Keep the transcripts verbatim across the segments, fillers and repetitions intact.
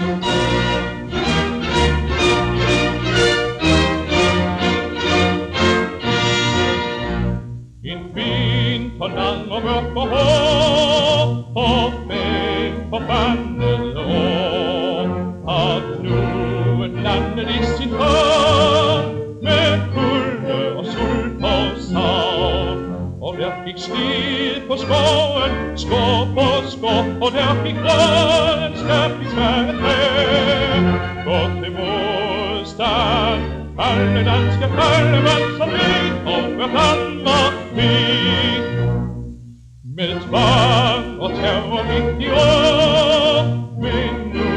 In vintern lang och mörk och hård och med förbannelse år har knoen landet i sin törn med kulde och sult och savn. Och där fick stil på skåren, skår på skår, och där fick grönen släpp i sväret med. Gått emot stand, alle danske fallemann som vet och förhandlar. Med tvang och terror mitt i år, men nu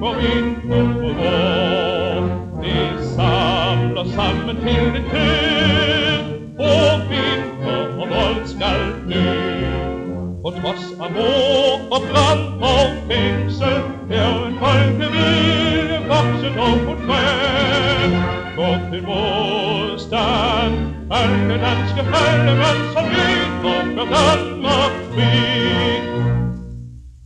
går vintern på vår. De samlar sammen till det tid, och vinter och våld skall dö. Och trots amor och brand och fängsel är en folkevilje vuxen och fortfarande. Går till motstånd, alle danske fallemann som vet og gør Danmark fri.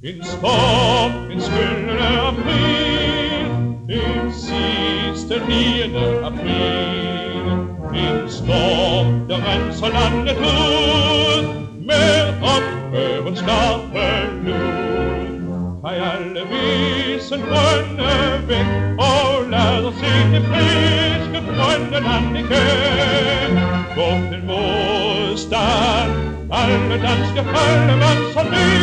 En storm, en skyllende april, den sidste niende april. En storm, der renser landet ud med opgavens skarpe lud. Tag alle visen grønne væk og lad os se det friske grønne land igen. Gå til modstand, alle danske folkemænd som